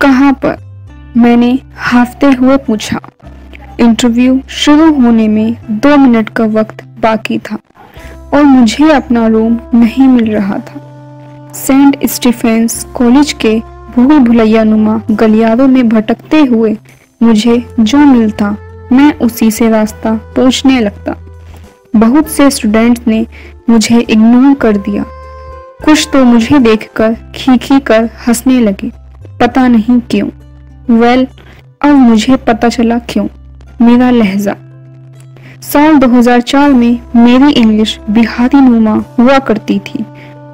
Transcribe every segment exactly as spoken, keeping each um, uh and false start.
कहाँ पर? मैंने हाफते हुए पूछा। इंटरव्यू शुरू होने में दो मिनट का वक्त बाकी था और मुझे अपना रूम नहीं मिल रहा था। सेंट स्टीफेंस कॉलेज के भूल भुलैया नुमा गलियारों में भटकते हुए मुझे जो मिलता मैं उसी से रास्ता पूछने लगता। बहुत से स्टूडेंट ने मुझे इग्नोर कर दिया, कुछ तो मुझे देखकर खींखी कर हंसने लगे, पता नहीं क्यों। वेल well, अब मुझे पता चला क्यों। मेरा लहजा। साल दो हज़ार चार में मेरी इंग्लिश बिहारी नुमा हुआ करती थी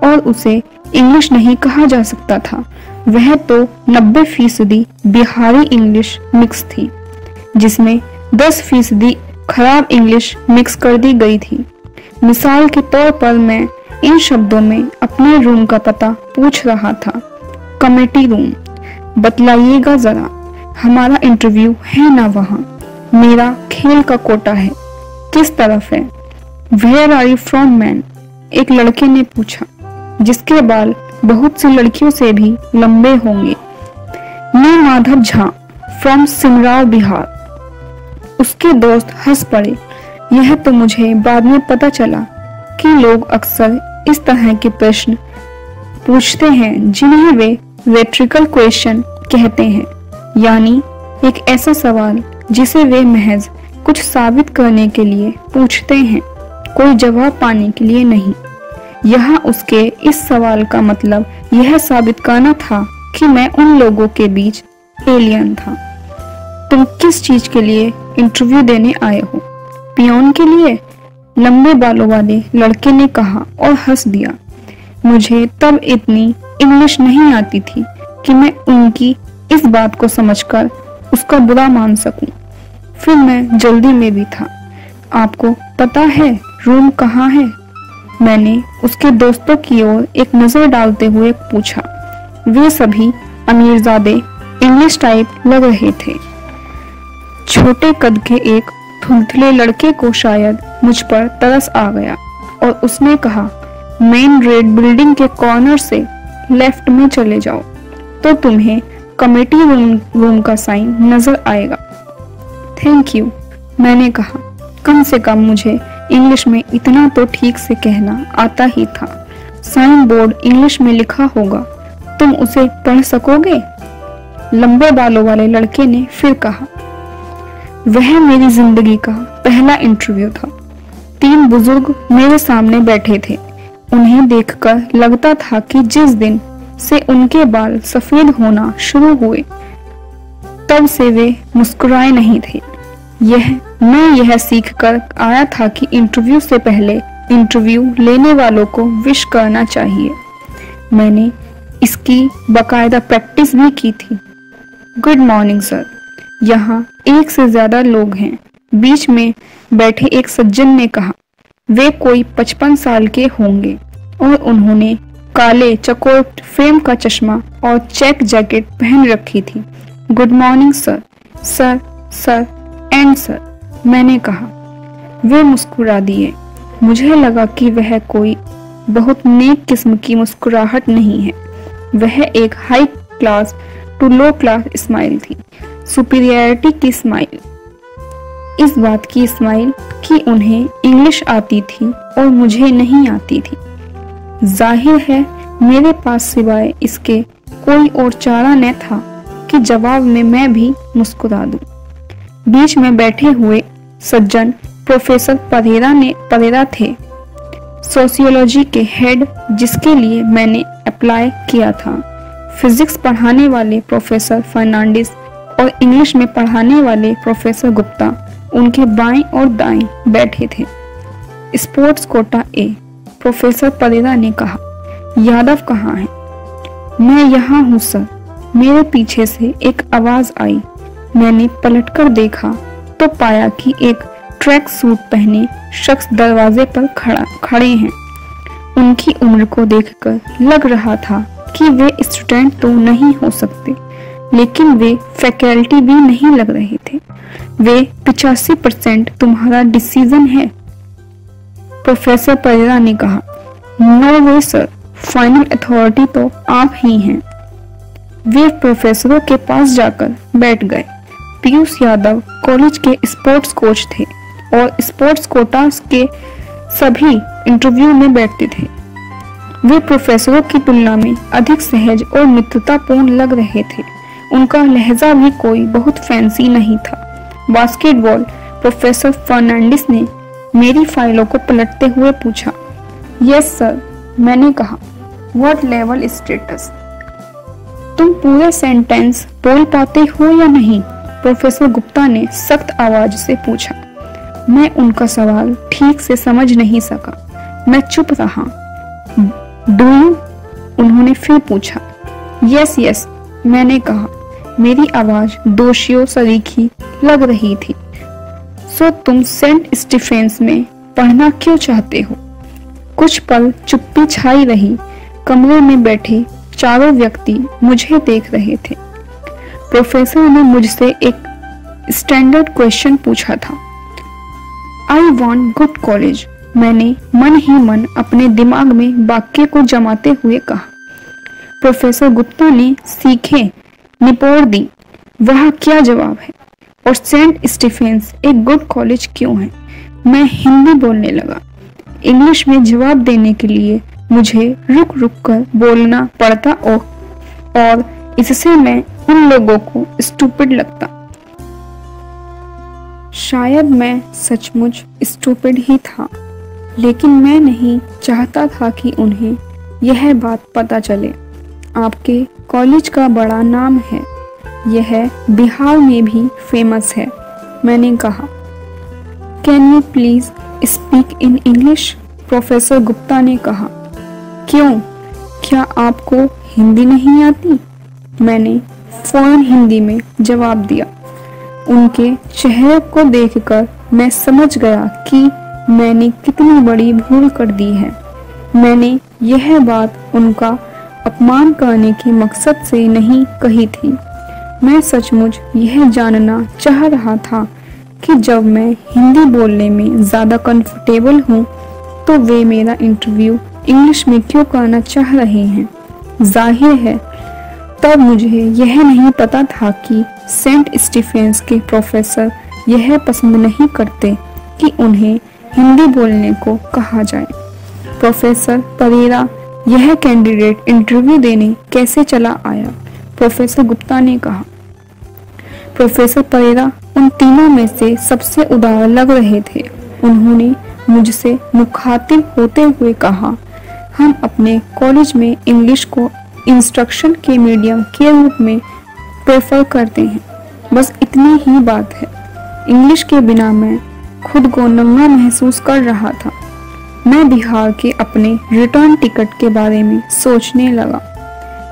और उसे इंग्लिश नहीं कहा जा सकता था। वह तो नब्बे फीसदी बिहारी इंग्लिश मिक्स थी, जिसमें दस फीसदी खराब इंग्लिश मिक्स कर दी गई थी। मिसाल के तौर पर मैं इन शब्दों में अपने रूम का पता पूछ रहा था, कमेटी रूम, बतलाइएगा जरा, हमारा इंटरव्यू है ना वहाँ, मेरा खेल का कोटा है, किस तरफ है, where are you from man, एक लड़के ने पूछा, जिसके बाल बहुत सी लड़कियों से भी लंबे होंगे। मैं माधव झा फ्रॉम सिमराह बिहार। उसके दोस्त हंस पड़े। यह तो मुझे बाद में पता चला कि लोग अक्सर इस तरह के प्रश्न पूछते हैं जिन्हें वे रेट्रिकल क्वेश्चन कहते हैं, यानी एक ऐसा सवाल जिसे वे महज कुछ साबित करने के लिए पूछते हैं, कोई जवाब पाने के लिए नहीं। यहाँ उसके इस सवाल का मतलब यह साबित करना था कि मैं उन लोगों के बीच एलियन था। तुम किस चीज के लिए इंटरव्यू देने आए हो? पियोन के लिए, लंबे बालों वाले लड़के ने कहा और हंस दिया। मुझे तब इतनी इंग्लिश नहीं आती थी कि मैं उनकी इस बात को समझकर उसका बुरा मान सकूं। फिर मैं जल्दी में भी था। आपको पता है रूम कहाँ है? मैंने उसके दोस्तों की ओर एक नजर डालते हुए पूछा। वे सभी अमीरजादे इंग्लिश टाइप लग रहे थे। छोटे कद के एक थुलथुले लड़के को शायद मुझ पर तरस आ गया और उसने कहा, मेन रेड बिल्डिंग के कॉर्नर से लेफ्ट में चले जाओ तो तुम्हें कमेटी रूम रूम का साइन नजर आएगा। थैंक यू, मैंने कहा। कम से कम मुझे इंग्लिश में इतना तो ठीक से कहना आता ही था। साइन बोर्ड इंग्लिश में लिखा होगा, तुम उसे पढ़ सकोगे? लंबे बालों वाले लड़के ने फिर कहा। वह मेरी जिंदगी का पहला इंटरव्यू था। तीन बुजुर्ग मेरे सामने बैठे थे। उन्हें देखकर लगता था कि जिस दिन से उनके बाल सफेद होना शुरू हुए तब से वे मुस्कुराए नहीं थे। यह मैं यह सीखकर आया था कि इंटरव्यू से पहले इंटरव्यू लेने वालों को विश करना चाहिए। मैंने इसकी बाकायदा प्रैक्टिस भी की थी। Good morning sir. यहाँ एक से ज्यादा लोग हैं, बीच में बैठे एक सज्जन ने कहा। वे कोई पचपन साल के होंगे और उन्होंने काले चकोट फ्रेम का चश्मा और चेक जैकेट पहन रखी थी। Good morning sir, sir, sir and sir, मैंने कहा। वे मुस्कुरा दिए। मुझे लगा कि वह कोई बहुत नेक किस्म की मुस्कुराहट नहीं है, वह एक high class to low class smile थी, सुपीरियरिटी की स्माइल, इस बात की स्माइल कि उन्हें इंग्लिश आती थी और मुझे नहीं आती थी। जाहिर है मेरे पास सिवाय इसके कोई और चारा न था कि जवाब में मैं भी मुस्कुरा दूं। बीच में बैठे हुए सज्जन प्रोफेसर परेरा ने परेरा थे, सोशियोलॉजी के हेड, जिसके लिए मैंने अप्लाई किया था। फिजिक्स पढ़ाने वाले प्रोफेसर फर्नांडिस और इंग्लिश में पढ़ाने वाले प्रोफेसर गुप्ता उनके बाएं और दाएं बैठे थे। स्पोर्ट्स कोटा ए, प्रोफेसर परेरा ने कहा। यादव कहाँ है? मैं यहाँ हूँ सर। मेरे पीछे से एक आवाज आई। मैंने पलटकर देखा तो पाया कि एक ट्रैक सूट पहने शख्स दरवाजे पर खड़ा खड़े हैं। उनकी उम्र को देखकर लग रहा था कि वे स्टूडेंट तो नहीं हो सकते, लेकिन वे फैकल्टी भी नहीं लग रहे थे। वे पिचासी परसेंट तुम्हारा डिसीजन है, प्रोफेसर परेरा ने कहा। No way sir, final authority तो आप ही हैं। वे प्रोफेसरों के पास जाकर बैठ गए। पीयूष यादव कॉलेज के स्पोर्ट्स कोच थे और स्पोर्ट्स कोटा के सभी इंटरव्यू में बैठते थे। वे प्रोफेसरों की तुलना में अधिक सहज और मित्रतापूर्ण लग रहे थे। उनका लहजा भी कोई बहुत फैंसी नहीं था। बास्केटबॉल प्रोफेसर फर्नांडिस ने मेरी फाइलों को पलटते हुए पूछा। यस सर, मैंने कहा। What level status? तुम पूरा सेंटेंस बोल पाते हो या नहीं? प्रोफेसर गुप्ता ने सख्त आवाज से पूछा। मैं उनका सवाल ठीक से समझ नहीं सका। मैं चुप रहा। Do you? उन्होंने फिर पूछा। यस यस, मैंने कहा। मेरी आवाज दोषियों सरीखी लग रही थी। सो तुम सेंट स्टीफेंस में पढ़ना क्यों चाहते हो? कुछ पल चुप्पी छाई रही। कमरे में बैठे चारों व्यक्ति मुझे देख रहे थे। प्रोफेसर ने मुझसे एक स्टैंडर्ड क्वेश्चन पूछा था। आई वांट गुड कॉलेज, मैंने मन ही मन अपने दिमाग में वाक्य को जमाते हुए कहा। प्रोफेसर गुप्ता ने सीखे निपोड़ दी, वह क्या जवाब है और सेंट स्टीफेंस एक गुड कॉलेज क्यों है? मैं हिंदी बोलने लगा। इंग्लिश में जवाब देने के लिए मुझे रुक रुक कर बोलना पड़ता और इससे मैं उन लोगों को स्टूपिड लगता। शायद मैं सचमुच स्टूपिड ही था, लेकिन मैं नहीं चाहता था कि उन्हें यह बात पता चले। आपके कॉलेज का बड़ा नाम है, यह बिहार में भी फेमस है, मैंने कहा। Can you please speak in English? Professor Gupta ने कहा। क्यों, क्या आपको हिंदी नहीं आती? मैंने फौरन हिंदी में जवाब दिया। उनके चेहरे को देखकर मैं समझ गया कि मैंने कितनी बड़ी भूल कर दी है। मैंने यह बात उनका अपमान करने के मकसद से नहीं कही थी। मैं सचमुच यह जानना चाह रहा था कि जब मैं हिंदी बोलने में ज़्यादा कंफर्टेबल हूँ तो वे मेरा इंटरव्यू इंग्लिश में क्यों करना चाह रहे हैं। जाहिर है तब मुझे यह नहीं पता था कि सेंट स्टीफेंस के प्रोफेसर यह पसंद नहीं करते कि उन्हें हिंदी बोलने को कहा जाए। प्रोफेसर परेरा यह कैंडिडेट इंटरव्यू देने कैसे चला आया? प्रोफेसर गुप्ता ने कहा। प्रोफेसर परेरा उन तीनों में से सबसे उदार लग रहे थे। उन्होंने मुझसे मुखातिब होते हुए कहा, हम अपने कॉलेज में इंग्लिश को इंस्ट्रक्शन के मीडियम के रूप में प्रेफर करते हैं। बस इतनी ही बात है। इंग्लिश के बिना मैं खुद को नंगा महसूस कर रहा था। मैं बिहार के अपने रिटर्न टिकट के बारे में सोचने लगा।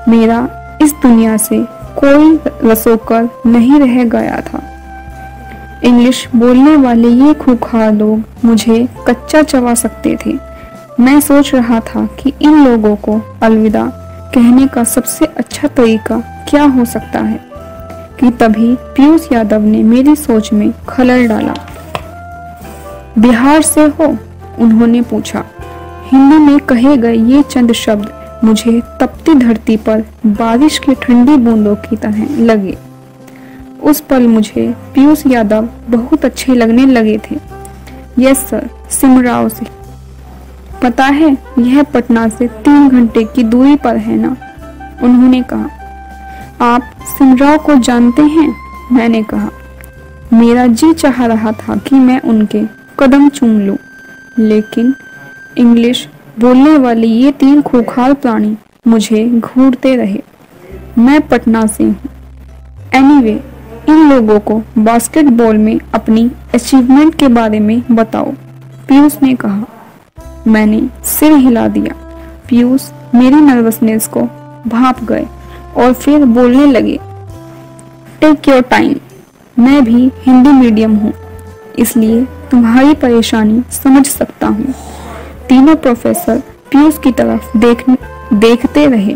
मेरा इस दुनिया से कोई रसोकर नहीं रह गया था। इंग्लिश बोलने वाले ये खूंखार लोग मुझे कच्चा चबा सकते थे। मैं सोच रहा था कि इन लोगों को अलविदा कहने का सबसे अच्छा तरीका क्या हो सकता है कि तभी पीयूष यादव ने मेरी सोच में खलल डाला। बिहार से हो? उन्होंने पूछा। हिंदी में कहे गए ये चंद शब्द मुझे तपती धरती पर बारिश की ठंडी बूंदों की तरह लगे। उस पल मुझे पीयूष यादव बहुत अच्छे लगने लगे थे। यस सर, सिमराओ से। पता है यह पटना से तीन घंटे की दूरी पर है ना? उन्होंने कहा। आप सिमराओ को जानते हैं? मैंने कहा। मेरा जी चाह रहा था कि मैं उनके कदम चूम लूं, लेकिन इंग्लिश बोलने वाले ये तीन खूंखार प्राणी मुझे घूरते रहे। मैं पटना से हूँ। एनीवे, इन लोगों को बास्केटबॉल में अपनी अचीवमेंट के बारे में बताओ, पीयूष ने कहा। मैंने सिर हिला दिया। पीयूष मेरी नर्वसनेस को भांप गए और फिर बोलने लगे। टेक योर टाइम, मैं भी हिंदी मीडियम हूँ, इसलिए तुम्हारी परेशानी समझ सकता हूँ। तीनों प्रोफेसर पीयूष की तरफ देखने देखते रहे,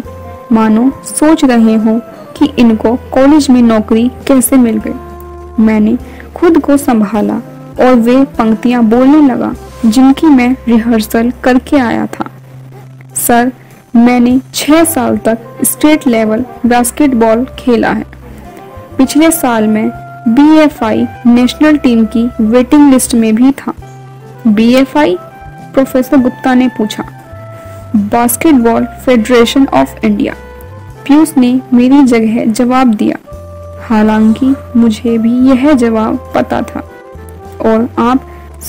मानो सोच रहे हो कि इनको कॉलेज में नौकरी कैसे मिल गई। मैंने खुद को संभाला और वे पंक्तियां बोलने लगा जिनकी मैं रिहर्सल करके आया था। सर, मैंने छह साल तक स्टेट लेवल बास्केटबॉल खेला है। पिछले साल में B F I national team की वेटिंग लिस्ट में भी था। B F I? Professor Gupta ने पूछा। Basketball federation of India. Piyush ने मेरी जगह जवाब दिया, हालांकि मुझे भी यह जवाब पता था। और आप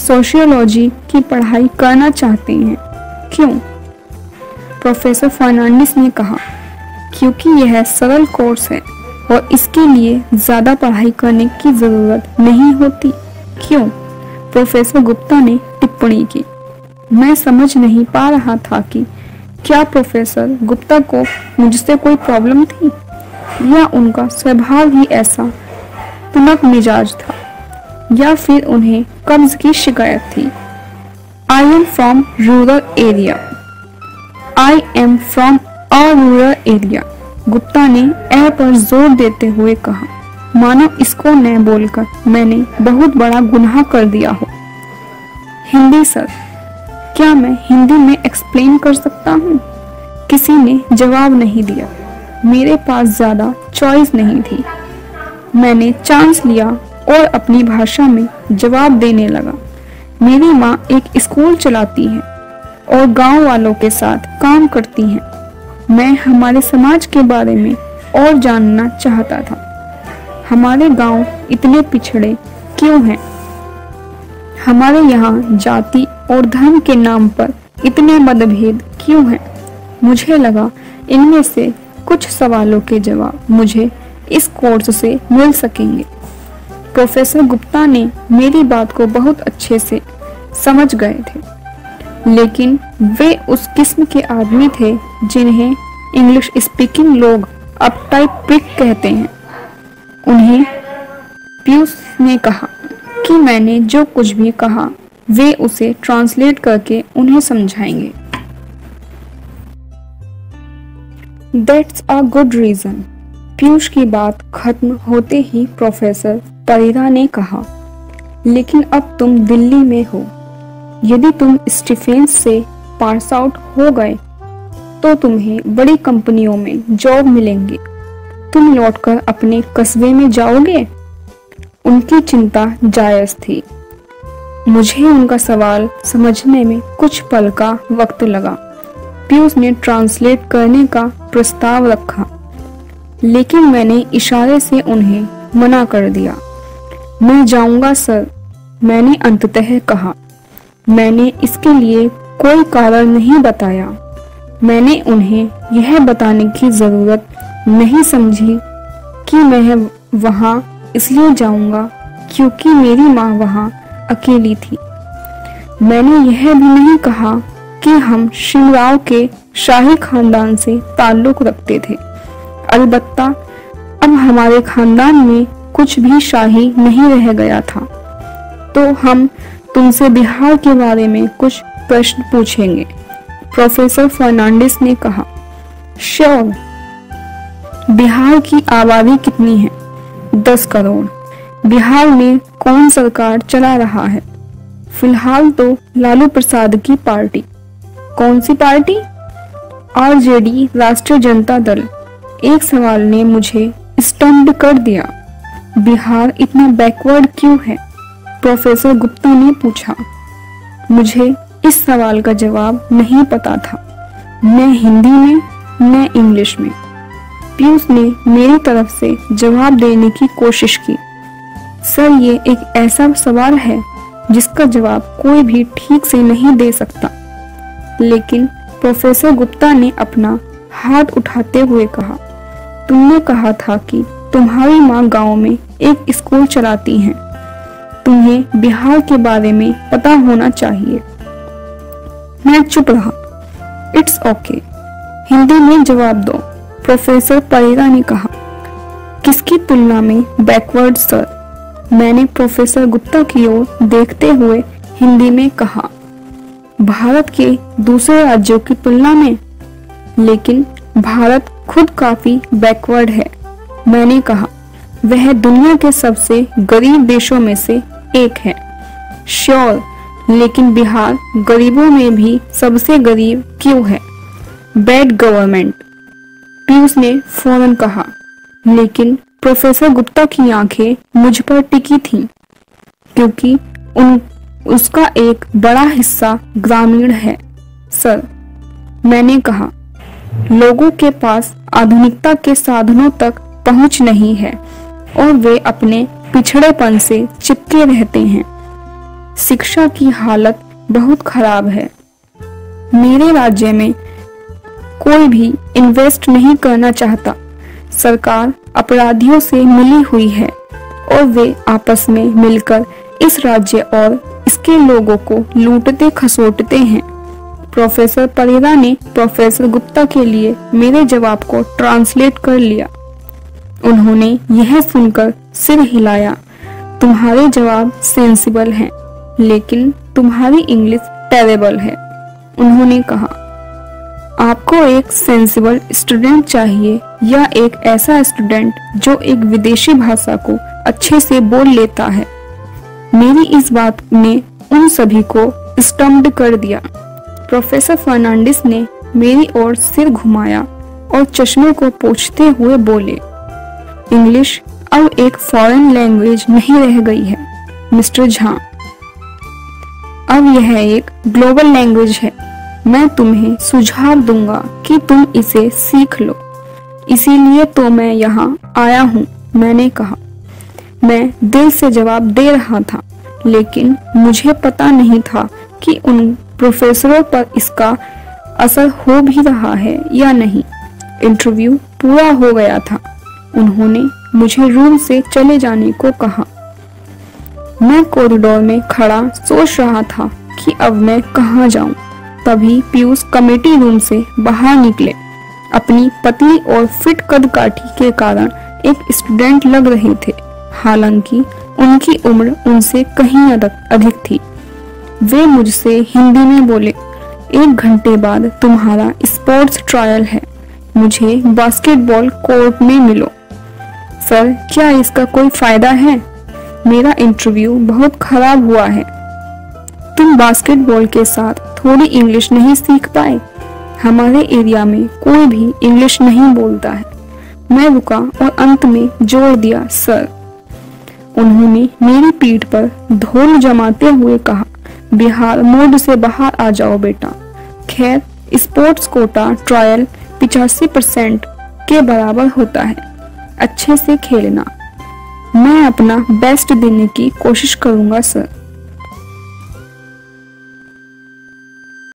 सोशियोलॉजी की पढ़ाई करना चाहते हैं, क्यों? प्रोफेसर फर्नांडिस ने कहा, क्योंकि यह सरल कोर्स है और इसके लिए ज़्यादा पढ़ाई करने की ज़रूरत नहीं होती। क्यों? प्रोफेसर गुप्ता ने टिप्पणी की। मैं समझ नहीं पा रहा था कि क्या प्रोफेसर गुप्ता को मुझसे कोई प्रॉब्लम थी या उनका स्वभाव ही ऐसा तनक मिजाज था या फिर उन्हें कब्ज की शिकायत थी। I am from rural area. I am from a rural area, Gupta ने ए पर जोर देते हुए कहा, मानो इसको न बोलकर मैंने बहुत बड़ा गुनाह कर दिया हो। हिंदी सर, क्या मैं हिंदी में एक्सप्लेन कर सकता हूँ? किसी ने जवाब नहीं दिया। मेरे पास ज़्यादा चॉइस नहीं थी। मैंने चांस लिया और अपनी भाषा में जवाब देने लगा। मेरी माँ एक स्कूल चलाती है और गांव वालों के साथ काम करती हैं। मैं हमारे समाज के बारे में और जानना चाहता था। हमारे गांव इतने पिछड़े क्यों हैं? हमारे यहाँ जाति और धर्म के नाम पर इतने मतभेद क्यों हैं? मुझे लगा इनमें से कुछ सवालों के जवाब मुझे इस कोर्स से मिल सकेंगे। प्रोफेसर गुप्ता ने मेरी बात को बहुत अच्छे से समझ गए थे, लेकिन वे उस किस्म के आदमी थे जिन्हें इंग्लिश स्पीकिंग लोग अपटाइट प्रिक कहते हैं। उन्हें पीयूष ने कहा कि मैंने जो कुछ भी कहा वे उसे ट्रांसलेट करके उन्हें समझाएंगे। That's a good reason. Piyush की बात खत्म होते ही प्रोफेसर परेरा ने कहा, लेकिन अब तुम दिल्ली में हो। यदि तुम स्टीफेंस से पास आउट हो गए तो तुम्हें बड़ी कंपनियों में जॉब मिलेंगे। तुम लौटकर अपने कस्बे में जाओगे? उनकी चिंता जायज थी। मुझे उनका सवाल समझने में कुछ पल का वक्त लगा। पीयूष ने ट्रांसलेट करने का प्रस्ताव रखा, लेकिन मैंने इशारे से उन्हें मना कर दिया। मैं जाऊंगा सर, मैंने अंततः कहा। मैंने इसके लिए कोई कारण नहीं बताया। मैंने उन्हें यह बताने की ज़रूरत नहीं समझी कि मैं वहाँ इसलिए जाऊंगा क्योंकि मेरी माँ वहाँ अकेली थी। मैंने यह भी नहीं कहा कि हम शिमराव के शाही खानदान से ताल्लुक रखते थे। अलबत्ता अब हमारे खानदान में कुछ भी शाही नहीं रह गया था। तो हम तुमसे बिहार के बारे में कुछ प्रश्न पूछेंगे, प्रोफेसर फर्नांडिस ने कहा। श्योर। बिहार की आबादी कितनी है? दस करोड़। बिहार में कौन सरकार चला रहा है? फिलहाल तो लालू प्रसाद की पार्टी। कौन सी party? R J D, Rashtriya Janata दल। एक सवाल ने मुझे स्टम्प्ड कर दिया। बिहार इतना बैकवर्ड क्यों है? प्रोफेसर गुप्ता ने पूछा। मुझे इस सवाल का जवाब नहीं पता था, न हिंदी में न इंग्लिश में। पीयूष ने मेरी तरफ से जवाब देने की कोशिश की। सर, ये एक ऐसा सवाल है जिसका जवाब कोई भी ठीक से नहीं दे सकता। लेकिन प्रोफेसर गुप्ता ने अपना हाथ उठाते हुए कहा, तुमने कहा था कि तुम्हारी माँ गांव में एक स्कूल चलाती हैं। तुम्हें बिहार के बारे में पता होना चाहिए। मैं चुप रहा। It's okay. हिंदी में जवाब दो, प्रोफेसर परेरा ने कहा। किसकी तुलना में बैकवर्ड सर? मैंने प्रोफेसर गुप्ता की ओर देखते हुए हिंदी में कहा। भारत के दूसरे राज्यों की तुलना में? लेकिन भारत खुद काफी बैकवर्ड है, मैंने कहा। वह दुनिया के सबसे गरीब देशों में से एक है। श्योर, लेकिन बिहार गरीबों में भी सबसे गरीब क्यों है? बैड गवर्नमेंट, पीयूष ने फौरन कहा। लेकिन प्रोफेसर गुप्ता की आंखें मुझ पर टिकी थीं, क्योंकि उन उसका एक बड़ा हिस्सा ग्रामीण है। सर, मैंने कहा, लोगों के पास आधुनिकता के साधनों तक पहुंच नहीं है और वे अपने पिछड़ेपन से चिपके रहते हैं। शिक्षा की हालत बहुत खराब है। मेरे राज्य में कोई भी इन्वेस्ट नहीं करना चाहता। सरकार अपराधियों से मिली हुई है और वे आपस में मिलकर इस राज्य और इसके लोगों को लूटते खसोटते हैं। प्रोफेसर परेरा ने प्रोफेसर गुप्ता के लिए मेरे जवाब को ट्रांसलेट कर लिया। उन्होंने यह सुनकर सिर हिलाया, तुम्हारे जवाब सेंसिबल हैं, लेकिन तुम्हारी इंग्लिश टेरेबल है। उन्होंने कहा, आपको एक सेंसिबल स्टूडेंट चाहिए या एक ऐसा स्टूडेंट जो एक विदेशी भाषा को अच्छे से बोल लेता है। मेरी इस बात ने उन सभी को स्टम्प्ड कर दिया। प्रोफेसर फर्नांडिस ने मेरी ओर सिर घुमाया और चश्मे को पोंछते हुए बोले, इंग्लिश अब एक फॉरेन लैंग्वेज नहीं रह गई है मिस्टर झा, अब यह एक ग्लोबल लैंग्वेज है। मैं तुम्हें सुझाव दूंगा कि तुम इसे सीख लो। इसीलिए तो मैं यहाँ आया हूँ, मैंने कहा। मैं दिल से जवाब दे रहा था, लेकिन मुझे पता नहीं था कि उन प्रोफेसरों पर इसका असर हो भी रहा है या नहीं। इंटरव्यू पूरा हो गया था। उन्होंने मुझे रूम से चले जाने को कहा। मैं कॉरिडोर में खड़ा सोच रहा था कि अब मैं कहाँ जाऊं। तभी पीयूष कमेटी रूम से बाहर निकले। अपनी पतली और फिट कदकाठी के कारण एक स्टूडेंट लग रहे थे, हालांकि उनकी उम्र उनसे कहीं अधिक थी। वे मुझसे हिंदी में बोले, एक घंटे बाद तुम्हारा स्पोर्ट्स ट्रायल है, मुझे बास्केटबॉल कोर्ट में मिलो। सर, क्या इसका कोई फायदा है? मेरा इंटरव्यू बहुत खराब हुआ है। तुम बास्केटबॉल के साथ थोड़ी इंग्लिश नहीं सीख पाए? हमारे एरिया में कोई भी इंग्लिश नहीं बोलता है। मैं रुका और अंत में जोड़ दिया, सर। उन्होंने मेरी पीठ पर धूल जमाते हुए कहा, बिहार मोड से बाहर आ जाओ बेटा। खैर, स्पोर्ट्स कोटा ट्रायल पचासी परसेंट के बराबर होता है। अच्छे से खेलना। मैं अपना बेस्ट देने की कोशिश करूंगा सर।